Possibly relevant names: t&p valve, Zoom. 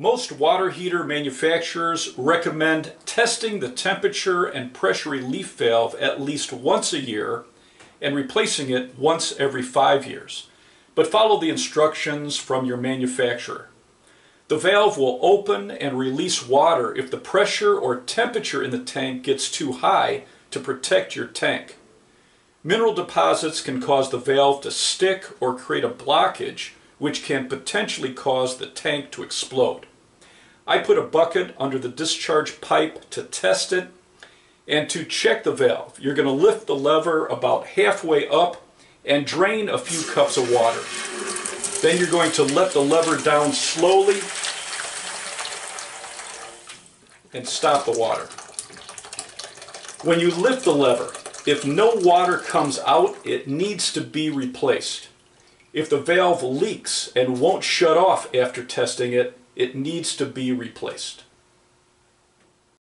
Most water heater manufacturers recommend testing the temperature and pressure relief valve at least once a year and replacing it once every 5 years, but follow the instructions from your manufacturer. The valve will open and release water if the pressure or temperature in the tank gets too high to protect your tank. Mineral deposits can cause the valve to stick or create a blockage, which can potentially cause the tank to explode. I put a bucket under the discharge pipe to test it and to check the valve. You're going to lift the lever about halfway up and drain a few cups of water. Then you're going to let the lever down slowly and stop the water. When you lift the lever, if no water comes out, it needs to be replaced. If the valve leaks and won't shut off after testing it, it needs to be replaced.